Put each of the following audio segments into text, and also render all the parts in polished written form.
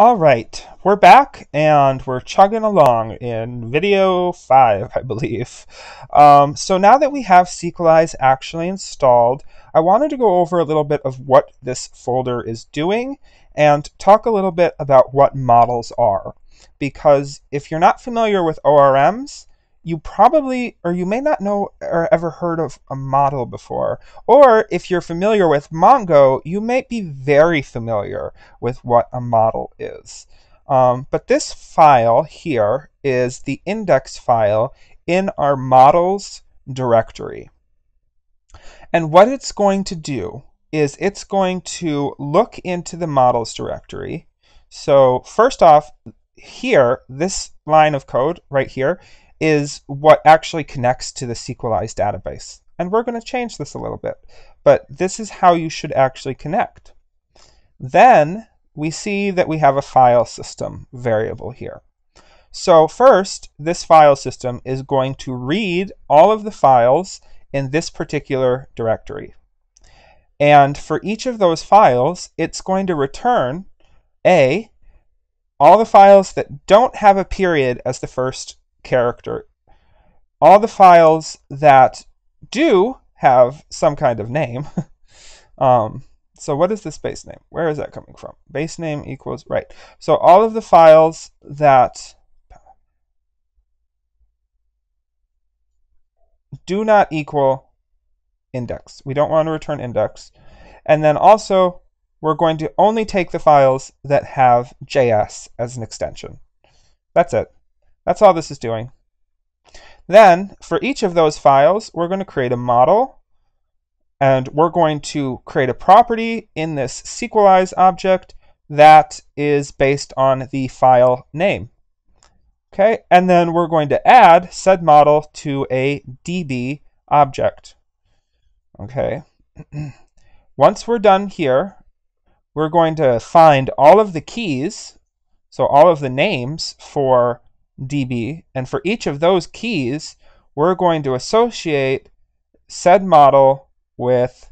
Alright, we're back and we're chugging along in video 5, I believe. So now that we have Sequelize actually installed, I wanted to go over a little bit of what this folder is doing and talk a little bit about what models are. Because if you're not familiar with ORMs, you probably, or you may not know or ever heard of a model before. Or if you're familiar with Mongo, you might be very familiar with what a model is. But this file here is the index file in our models directory. And what it's going to do is it's going to look into the models directory. So first off, here, this line of code right here is what actually connects to the Sequelize database. And we're going to change this a little bit, but this is how you should actually connect. Then we see that we have a file system variable here. So first, this file system is going to read all of the files in this particular directory. And for each of those files, it's going to return all the files that don't have a period as the first character, all the files that do have some kind of name. So what is this base name? Where is that coming from? Base name equals, right. So all of the files that do not equal index. We don't want to return index. And then also, we're going to only take the files that have JS as an extension. That's it. That's all this is doing. Then, for each of those files, we're going to create a model, and we're going to create a property in this Sequelize object that is based on the file name. Okay, and then we're going to add said model to a DB object. Okay. Once we're done here, we're going to find all of the keys, so all of the names for DB, and for each of those keys, we're going to associate said model with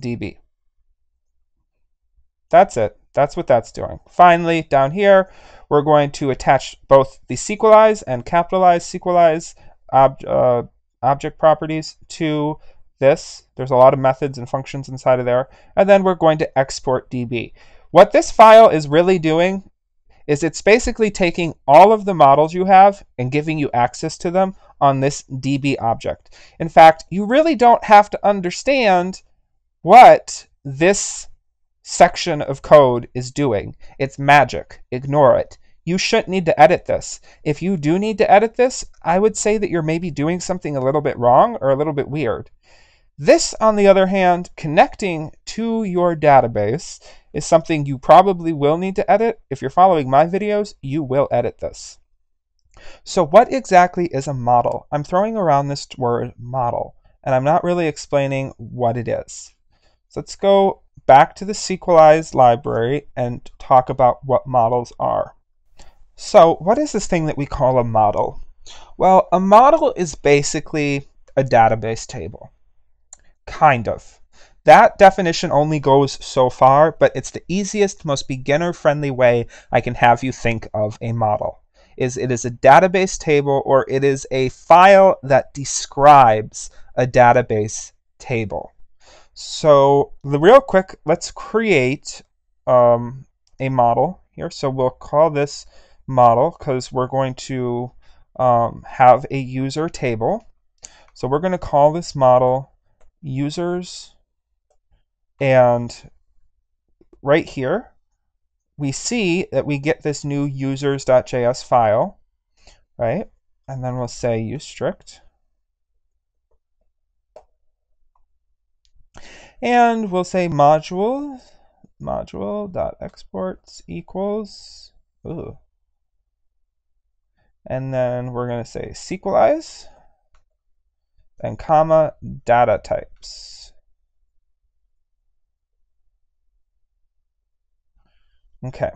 DB. That's it. That's what that's doing. Finally, down here, we're going to attach both the Sequelize and capitalize Sequelize object properties to this. There's a lot of methods and functions inside of there. And then we're going to export DB. What this file is really doing is it's basically taking all of the models you have and giving you access to them on this DB object. In fact, you really don't have to understand what this section of code is doing. It's magic. Ignore it. You shouldn't need to edit this. If you do need to edit this, I would say that you're maybe doing something a little bit wrong or a little bit weird. This, on the other hand, connecting to your database is something you probably will need to edit. If you're following my videos, you will edit this. So what exactly is a model? I'm throwing around this word model, and I'm not really explaining what it is. So let's go back to the Sequelize library and talk about what models are. So what is this thing that we call a model? Well, a model is basically a database table. Kind of. That definition only goes so far, but it's the easiest, most beginner-friendly way I can have you think of a model. It is a database table, or it is a file that describes a database table. So real quick, let's create a model here. So we'll call this model because we're going to have a user table. So we're going to call this model users, and right here we see that we get this new users.js file, right? And then we'll say use strict, and we'll say module.exports equals, ooh. And then we're going to say Sequelize and comma data types. Okay.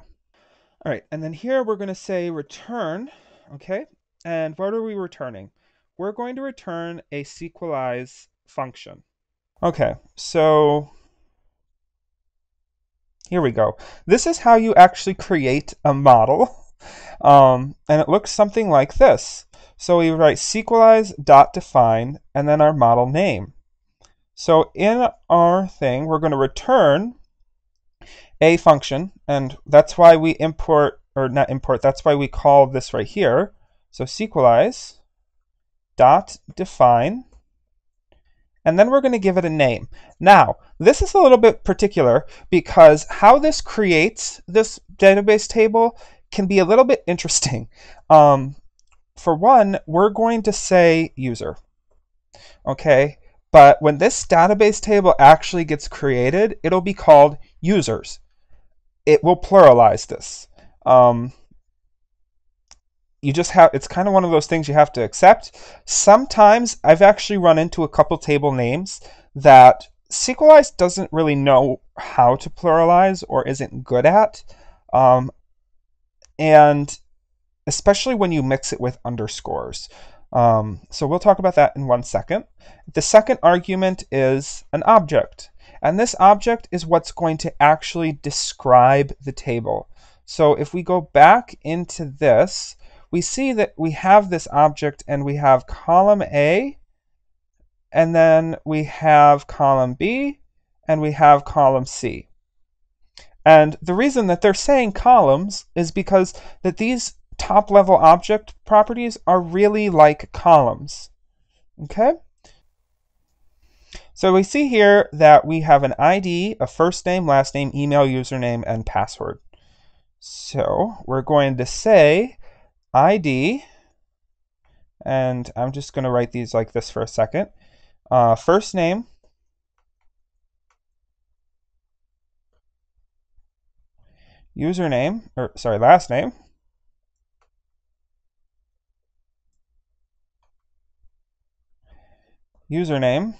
All right. And then here we're going to say return. Okay. And what are we returning? We're going to return a Sequelize function. Okay. So Here we go. This is how you actually create a model. And it looks something like this. So we write sequelize.define and then our model name. So in our thing, we're going to return a function, and that's why we import, or not import, that's why we call this right here. So sequelize.define, and then we're going to give it a name. Now, this is a little bit particular because how this creates this database table can be a little bit interesting. For one, we're going to say user, okay? But when this database table actually gets created, it'll be called users. It will pluralize this. You just have, it's kind of one of those things you have to accept. Sometimes I've actually run into a couple table names that Sequelize doesn't really know how to pluralize or isn't good at. And especially when you mix it with underscores. So we'll talk about that in one second. The second argument is an object. And this object is what's going to actually describe the table. So if we go back into this, we see that we have this object and we have column A, and then we have column B, and we have column C. And the reason that they're saying columns is because that these top level object properties are really like columns. Okay? So we see here that we have an ID, a first name, last name, email, username, and password. So we're going to say ID, and I'm just going to write these like this for a second. First name, username, or sorry, last name, username,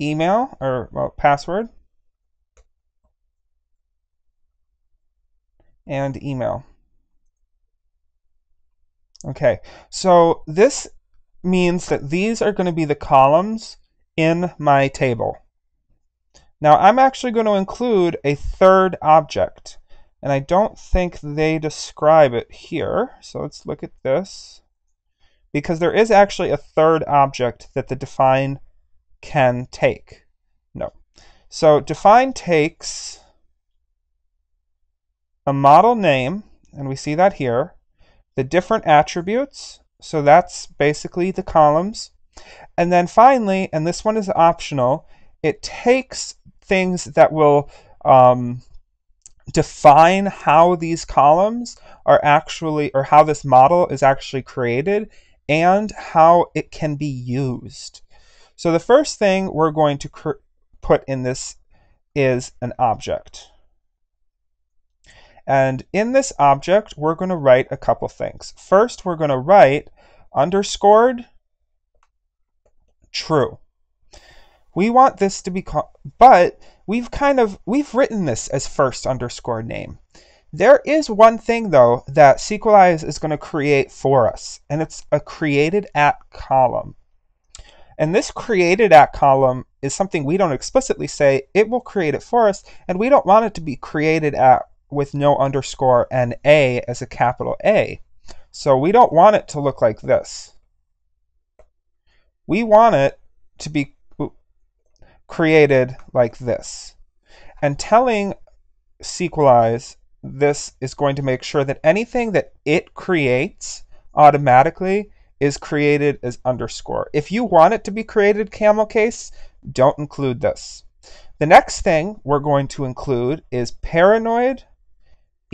email, or well, password, and email. Okay, so this means that these are going to be the columns in my table. Now I'm actually going to include a third object, and I don't think they describe it here. So let's look at this, because there is actually a third object that the define can take. No. So define takes a model name, and we see that here, the different attributes, so that's basically the columns, and then finally, and this one is optional, it takes things that will define how these columns are actually, or how this model is actually created, and how it can be used. So the first thing we're going to put in this is an object. And in this object, we're going to write a couple things. First, we're going to write underscored true. We want this to be called, but we've written this as first underscore name. There is one thing though that Sequelize is going to create for us, and it's a created at column. And this created at column is something we don't explicitly say. It will create it for us, and we don't want it to be created at with no underscore and A as a capital A. So we don't want it to look like this. We want it to be created like this. And telling Sequelize this is going to make sure that anything that it creates automatically is created as underscore. If you want it to be created camel case, don't include this. The next thing we're going to include is paranoid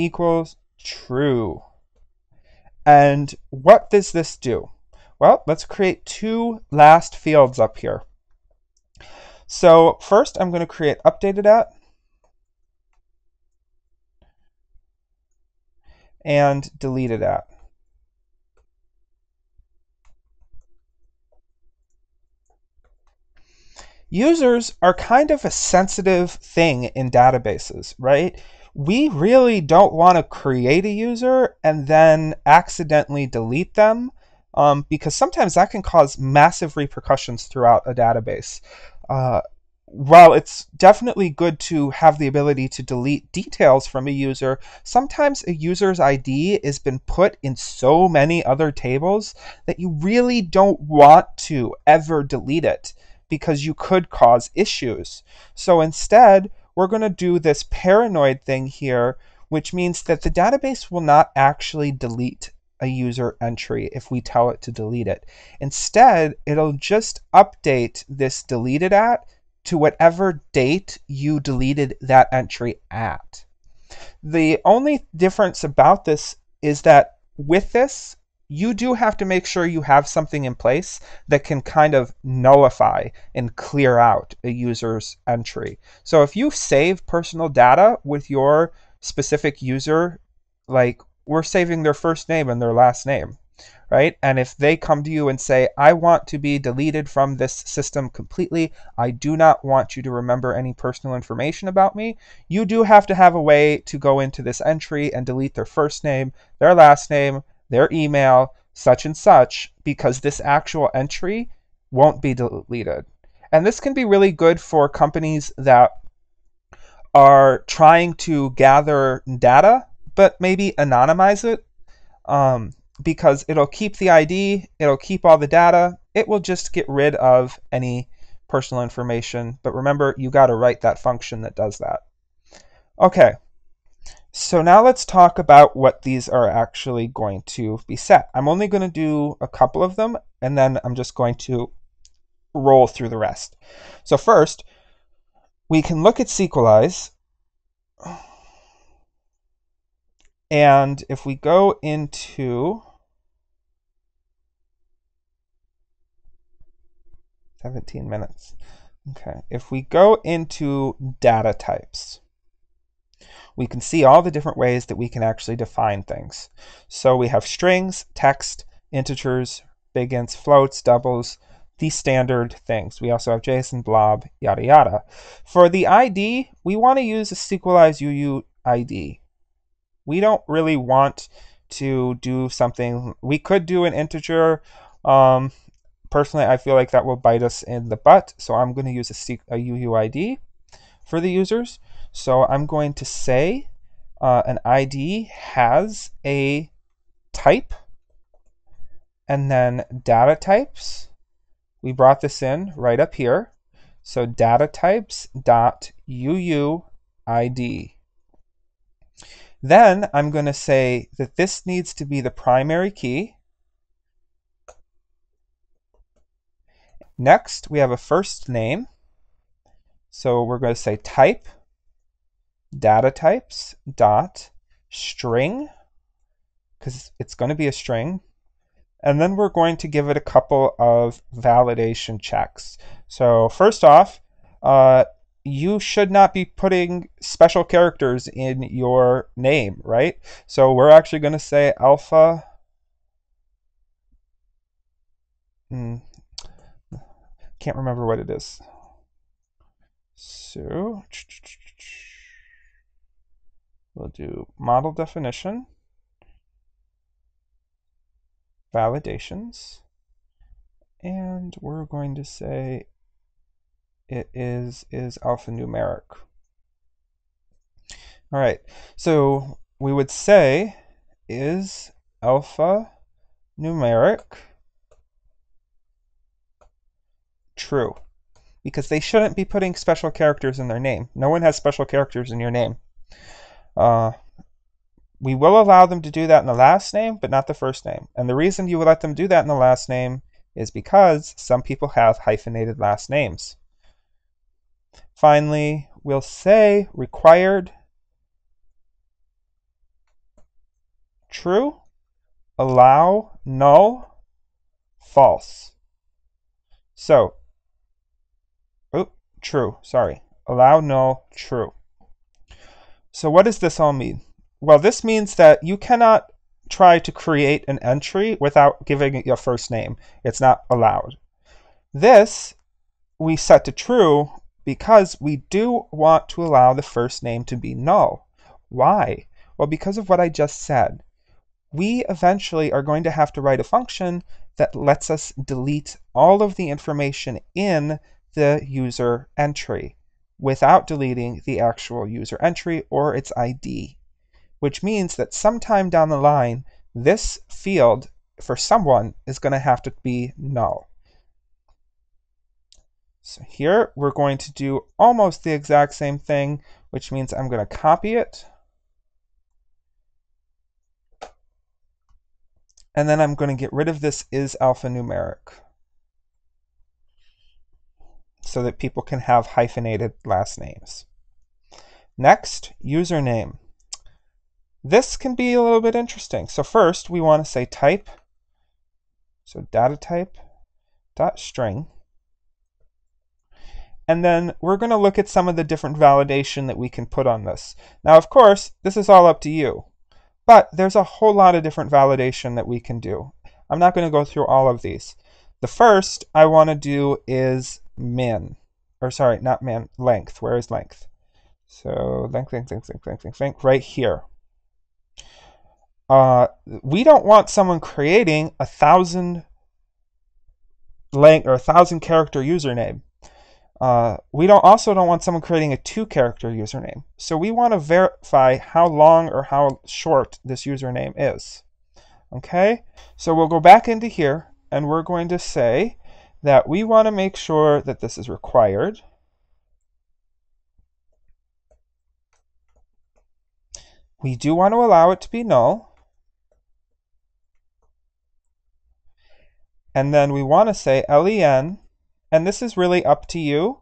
equals true. And what does this do? Well, let's create two last fields up here. So first I'm going to create updated at, and deleted at. Users are kind of a sensitive thing in databases, right? We really don't want to create a user and then accidentally delete them, because sometimes that can cause massive repercussions throughout a database. while it's definitely good to have the ability to delete details from a user, sometimes a user's ID has been put in so many other tables that you really don't want to ever delete it because you could cause issues. So instead, we're going to do this paranoid thing here, which means that the database will not actually delete a user entry if we tell it to delete it. Instead, it'll just update this deleted at to whatever date you deleted that entry at. The only difference about this is that with this, you do have to make sure you have something in place that can kind of nullify and clear out a user's entry. So if you save personal data with your specific user, like we're saving their first name and their last name, right? And if they come to you and say, I want to be deleted from this system completely, I do not want you to remember any personal information about me, you do have to have a way to go into this entry and delete their first name, their last name, their email, such and such, because this actual entry won't be deleted. And this can be really good for companies that are trying to gather data, but maybe anonymize it, because it'll keep the ID, it'll keep all the data, it will just get rid of any personal information. But remember, you got to write that function that does that. Okay. So now let's talk about what these are actually going to be set. I'm only going to do a couple of them, and then I'm just going to roll through the rest. So first, we can look at Sequelize. And if we go into 17 minutes, okay, if we go into data types, we can see all the different ways that we can actually define things. So we have strings, text, integers, big ints, floats, doubles, the standard things. We also have JSON, blob, yada, yada. For the ID, we want to use a Sequelize UUID. We don't really want to do something. We could do an integer. Personally, I feel like that will bite us in the butt. So I'm going to use a UUID for the users. So I'm going to say an ID has a type, and then data types. We brought this in right up here. So data types dot UUID. Then I'm going to say that this needs to be the primary key. Next, we have a first name. So we're going to say type. Data types dot string, because it's going to be a string, and then we're going to give it a couple of validation checks. So first off, you should not be putting special characters in your name, right? So we're actually going to say alpha. Can't remember what it is. So we'll do model definition, validations, and we're going to say it is alphanumeric. All right, so we would say is alphanumeric true, because they shouldn't be putting special characters in their name. No one has special characters in your name. We will allow them to do that in the last name, but not the first name. And the reason you would let them do that in the last name is because some people have hyphenated last names. Finally, we'll say required true, allow null, false. So, true, sorry, allow null, true. So what does this all mean? Well, this means that you cannot try to create an entry without giving it your first name. It's not allowed. This we set to true because we do want to allow the first name to be null. Why? Well, because of what I just said. We eventually are going to have to write a function that lets us delete all of the information in the user entry without deleting the actual user entry or its ID, which means that sometime down the line, this field for someone is going to have to be null. So here we're going to do almost the exact same thing, which means I'm going to copy it. And then I'm going to get rid of this is alphanumeric so that people can have hyphenated last names. Next, username. This can be a little bit interesting. So first we want to say type. So data type dot string. And then we're going to look at some of the different validation that we can put on this. Now, of course, this is all up to you. But there's a whole lot of different validation that we can do. I'm not going to go through all of these. The first I want to do is min, or sorry, not min, length. Where is length? So length right here. We don't want someone creating 1,000 length or 1,000 character username. We also don't want someone creating a 2-character username. So we want to verify how long or how short this username is. Okay, so we'll go back into here and we're going to say that we want to make sure that this is required. We do want to allow it to be null. And then we want to say len. And this is really up to you,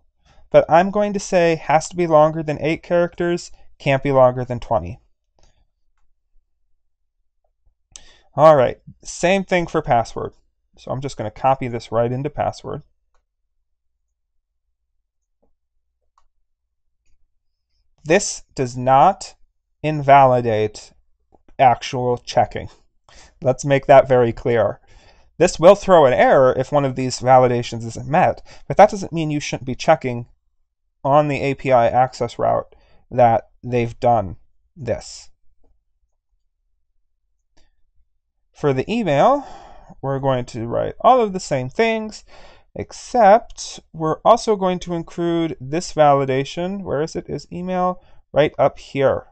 but I'm going to say has to be longer than 8 characters, can't be longer than 20. All right, same thing for password. So I'm just going to copy this right into password. This does not invalidate actual checking. Let's make that very clear. This will throw an error if one of these validations isn't met, but that doesn't mean you shouldn't be checking on the API access route that they've done this. For the email, we're going to write all of the same things, except we're also going to include this validation. Where is it? Is email right up here.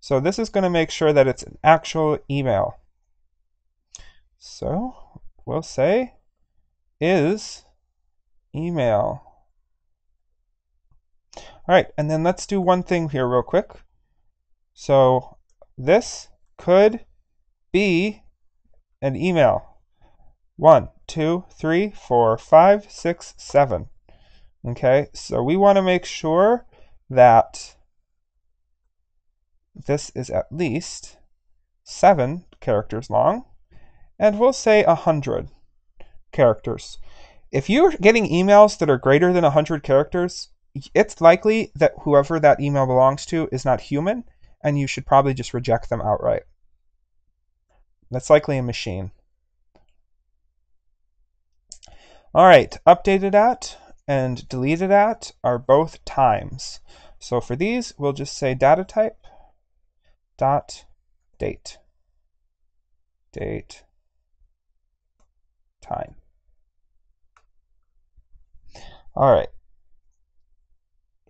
So this is going to make sure that it's an actual email. So we'll say is email. All right, and then let's do one thing here real quick. So this could be an email. 1, 2, 3, 4, 5, 6, 7. Okay, so we want to make sure that this is at least 7 characters long. And we'll say 100 characters. If you're getting emails that are greater than 100 characters, it's likely that whoever that email belongs to is not human, and you should probably just reject them outright. That's likely a machine. All right, updated at and deleted at are both times. So for these, we'll just say data type dot date. Date. Time. All right.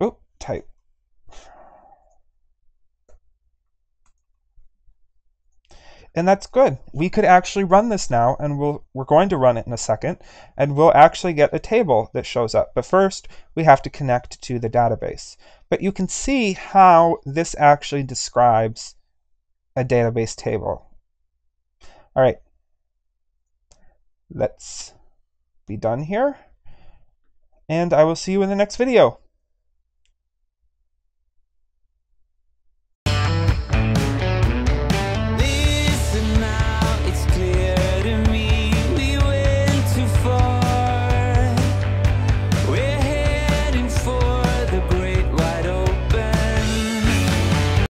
Oop, type. And that's good. We could actually run this now, and we're going to run it in a second, and we'll actually get a table that shows up. But first, we have to connect to the database. But you can see how this actually describes a database table. All right. Let's be done here, and I will see you in the next video.